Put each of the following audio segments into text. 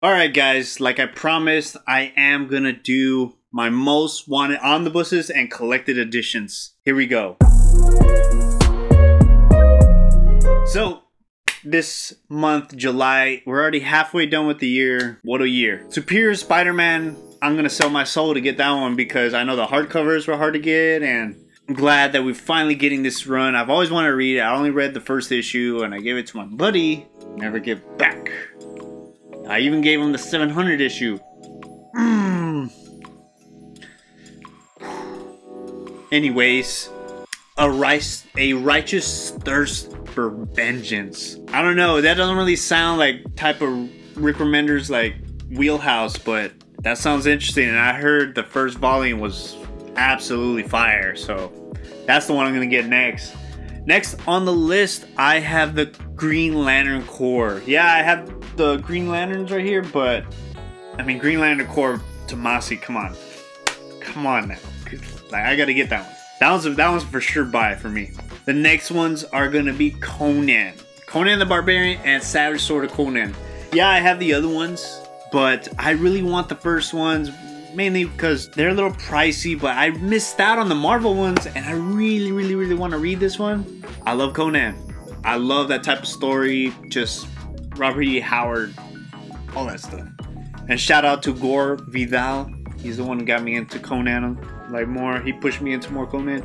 Alright guys, like I promised, I am gonna do my most wanted omnibuses and collected editions. Here we go. So, this month, July, we're already halfway done with the year. What a year. Superior Spider-Man, I'm gonna sell my soul to get that one because I know the hardcovers were hard to get and I'm glad that we're finally getting this run. I've always wanted to read it. I only read the first issue and I gave it to my buddy. Never give back. I even gave him the 700 issue. Anyways, a righteous thirst for vengeance. I don't know, that doesn't really sound like type of Rick Remender's like wheelhouse, but that sounds interesting. And I heard the first volume was absolutely fire, so that's the one I'm gonna get next. Next on the list, I have the Green Lantern Corps. Yeah, I have the Green Lanterns right here, but I mean Green Lantern Corps Tomasi, come on now, like I gotta get that one. That one's for sure buy for me. The next ones are gonna be Conan the Barbarian and Savage Sword of Conan. Yeah, I have the other ones, but I really want the first ones, mainly because they're a little pricey, but I missed out on the Marvel ones and I really want to read this one. I love Conan, I love that type of story, just Robert E. Howard, all that stuff. And shout out to Gore Vidal. He's the one who got me into Conan, like more. He pushed me into more Conan.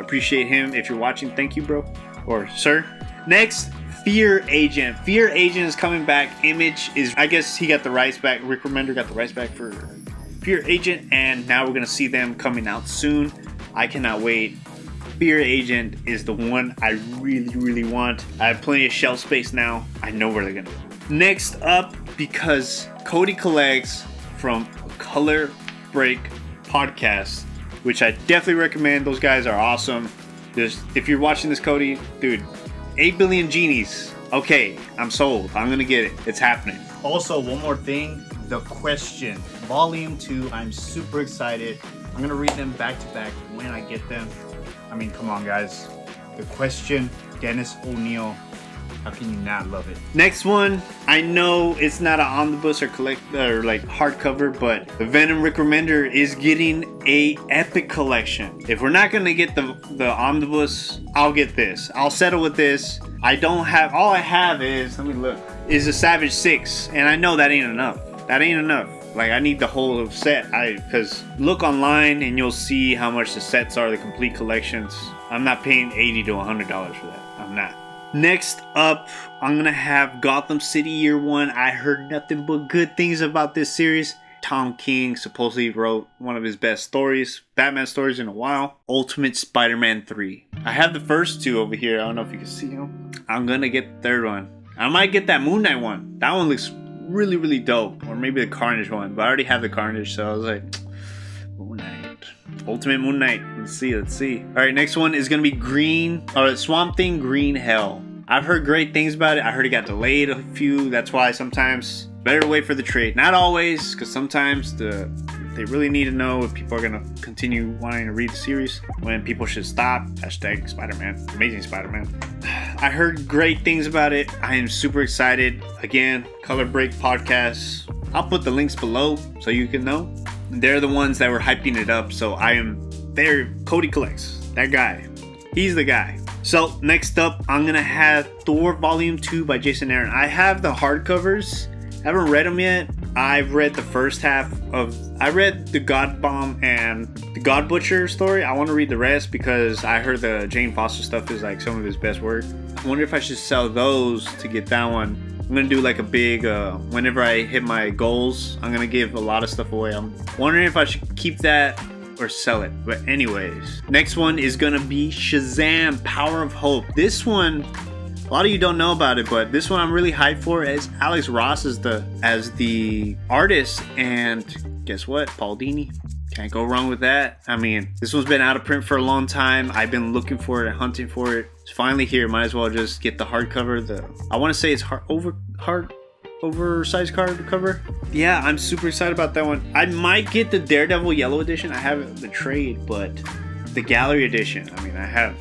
Appreciate him. If you're watching, thank you, bro. Or sir. Next, Fear Agent. Fear Agent is coming back. Image is, I guess he got the rights back. Rick Remender got the rights back for Fear Agent. And now we're going to see them coming out soon. I cannot wait. Fear Agent is the one I really want. I have plenty of shelf space now. I know where they're gonna go. Next up, because Cody Collects from Color Break Podcast, which I definitely recommend. Those guys are awesome. If you're watching this, Cody, dude, 8 billion genies. Okay, I'm sold. I'm gonna get it. It's happening. Also, one more thing, The Question, Volume 2. I'm super excited. I'm gonna read them back to back when I get them. I mean, come on, guys. The Question, Dennis O'Neil. How can you not love it? Next one, I know it's not an omnibus or collect or like hardcover, but the Venom Rick Remender is getting a epic collection. If we're not gonna get the omnibus, I'll get this. I'll settle with this. I don't have, all I have is, let me look, is a Savage 6, and I know that ain't enough. That ain't enough. Like, I need the whole set, because look online and you'll see how much the sets are, the complete collections. I'm not paying $80 to $100 for that. I'm not. Next up, I'm going to have Gotham City Year 1. I heard nothing but good things about this series. Tom King supposedly wrote one of his best stories, Batman stories in a while, Ultimate Spider-Man 3. I have the first two over here. I don't know if you can see them. I'm going to get the third one. I might get that Moon Knight one. That one looks really dope, or maybe the Carnage one, but I already have the Carnage, so I was like, Moon Knight, Ultimate Moon Knight. Let's see. All right, next one is gonna be Swamp Thing Green Hell. I've heard great things about it. I heard it got delayed a few. That's why sometimes better wait for the trade. Not always, because sometimes they really need to know if people are gonna continue wanting to read the series, when people should stop. Hashtag Spider-Man, Amazing Spider-Man. I heard great things about it. I am super excited. Again, Color Break Podcast. I'll put the links below so you can know. They're the ones that were hyping it up. So I am there. Cody Collects. That guy. He's the guy. So next up, I'm going to have Thor Volume 2 by Jason Aaron. I have the hardcovers. I haven't read them yet. I've read the first half of, I read the God Bomb and the God Butcher story. I want to read the rest because I heard the Jane Foster stuff is like some of his best work. I wonder if I should sell those to get that one. I'm gonna do like a big, whenever I hit my goals, I'm gonna give a lot of stuff away. I'm wondering if I should keep that or sell it, but anyways. Next one is gonna be Shazam! Power of Hope. This one, a lot of you don't know about it, but this one I'm really hyped for, as Alex Ross is the artist, and guess what? Paul Dini. Can't go wrong with that. I mean, this one's been out of print for a long time. I've been looking for it and hunting for it. It's finally here. Might as well just get the hardcover. I want to say it's oversized hardcover. Yeah, I'm super excited about that one. I might get the Daredevil Yellow Edition. I have the trade, but the Gallery Edition. I mean, I have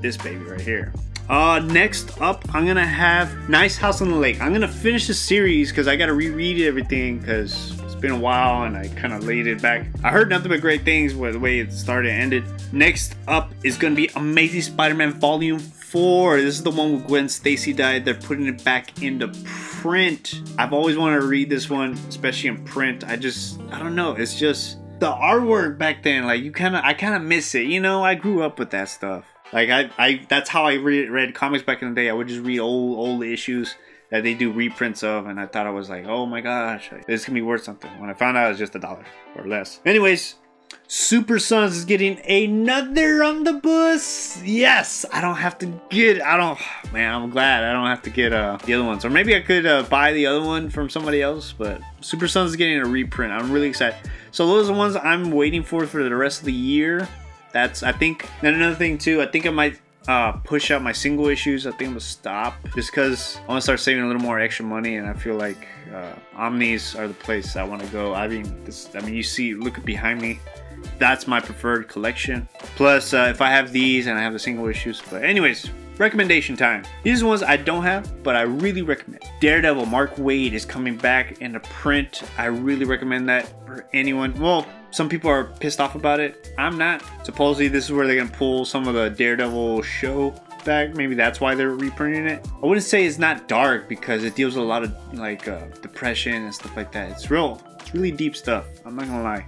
this baby right here. Next up, I'm gonna have Nice House on the Lake. I'm gonna finish the series because I gotta reread everything because it's been a while and I kind of laid it back. I heard nothing but great things with the way it started and ended. Next up is gonna be Amazing Spider-Man Volume 4. This is the one with Gwen Stacy died. They're putting it back into print. I've always wanted to read this one, especially in print. I don't know. It's just the artwork back then. Like I kind of miss it. You know, I grew up with that stuff. Like that's how I read comics back in the day. I would just read old issues that they do reprints of, and I thought I was like, oh my gosh, this can be worth something. When I found out it was just $1 or less. Anyways, Super Sons is getting another omnibus. Yes, I don't have to get, man, I'm glad I don't have to get the other ones. Or maybe I could buy the other one from somebody else, but Super Sons is getting a reprint. I'm really excited. So those are the ones I'm waiting for the rest of the year. I think, and another thing too, I think I might push out my single issues. I think I'm gonna stop just because I want to start saving a little more extra money, and I feel like omnis are the place I want to go. I mean, you see, look behind me. That's my preferred collection. Plus, if I have these and I have the single issues, but anyways. Recommendation time. These are ones I don't have, but I really recommend. Daredevil Mark Waid is coming back in a print. I really recommend that for anyone. Well, some people are pissed off about it. I'm not. Supposedly this is where they're gonna pull some of the Daredevil show back. Maybe that's why they're reprinting it. I wouldn't say it's not dark because it deals with a lot of like depression and stuff like that. It's real. It's really deep stuff. I'm not gonna lie.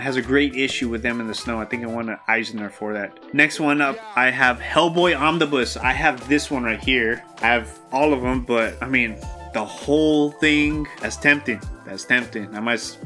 Has a great issue with them in the snow. I think I won an Eisner for that. Next one up, I have Hellboy Omnibus. I have this one right here. I have all of them, but I mean, the whole thing, that's tempting. That's tempting.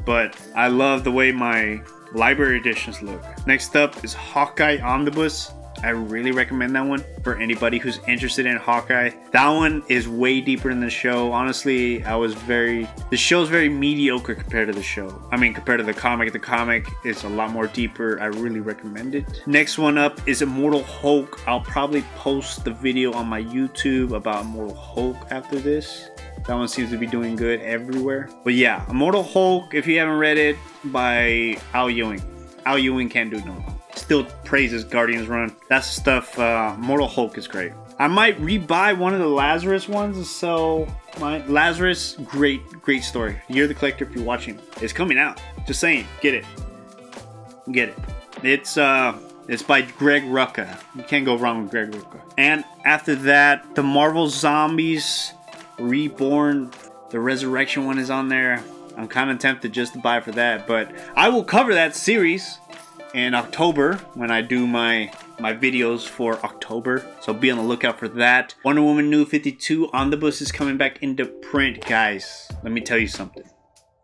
But I love the way my library editions look. Next up is Hawkeye Omnibus. I really recommend that one for anybody who's interested in Hawkeye. That one is way deeper in the show. Honestly, the show's very mediocre compared to the show. I mean, compared to the comic. The comic is a lot more deeper. I really recommend it. Next one up is Immortal Hulk. I'll probably post the video on my YouTube about Immortal Hulk after this. That one seems to be doing good everywhere. But yeah, Immortal Hulk, if you haven't read it, by Al Ewing. Al Ewing can't do no wrong. Still praises Guardians run. That's stuff. Mortal Hulk is great. I might rebuy one of the Lazarus ones. So my Lazarus, great story. You're the collector if you're watching. It's coming out. Just saying, get it. It's by Greg Rucka. You can't go wrong with Greg Rucka. And after that, the Marvel Zombies Reborn, the Resurrection one is on there. I'm kind of tempted just to buy for that, but I will cover that series in October when I do my videos for October, so be on the lookout for that. Wonder Woman New 52 Omnibus is coming back into print, guys. Let me tell you something.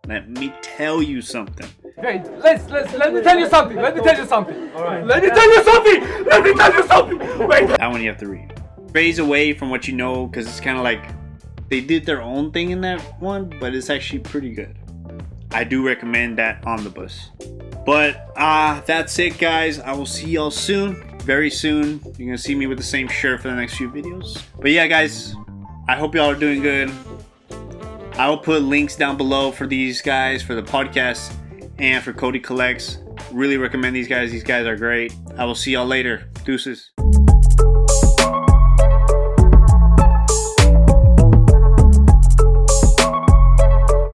Hey, let me tell you something. Wait. That one you have to read. Phase away from what you know, because it's kind of like they did their own thing in that one, but it's actually pretty good. I do recommend that omnibus. But that's it, guys. I will see y'all soon. Very soon. You're gonna see me with the same shirt for the next few videos. But yeah, guys, I hope y'all are doing good. I will put links down below for these guys, for the podcast, and for Cody Collects. Really recommend these guys. These guys are great. I will see y'all later. Deuces.